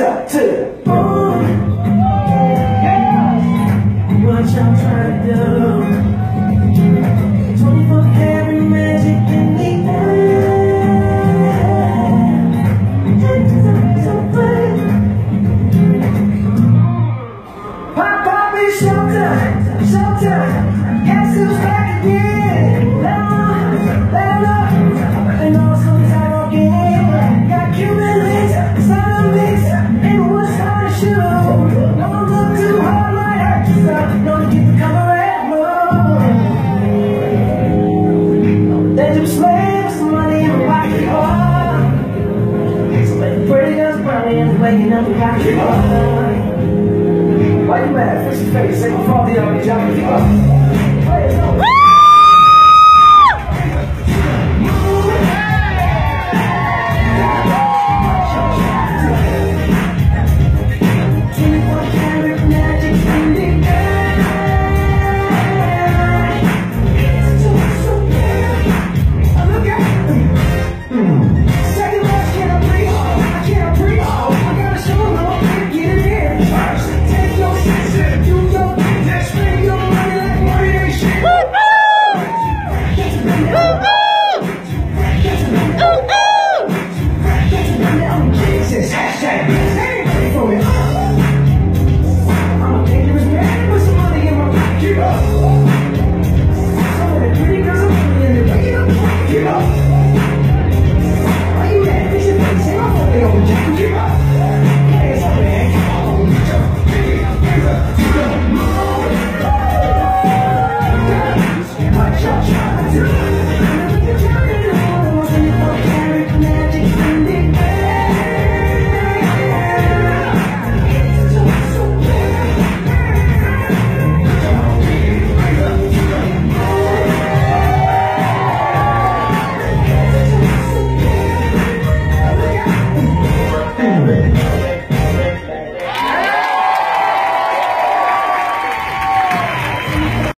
1, 2, 1. Yeah. What y'all trying to do? 24-karat magic in the air. So funny. Pop, pop, it's showtime, showtime. Guess who's back again? Love, and also time again. Got Cuban links, sound links, and what's hard to show? Don't look too hard like I just stop. Don't keep the color at low. They do slave some money in the pocket hard. Pretty girls probably ain't waking up the pocket hard. Why you mad? Fix your face, say before the only job you are.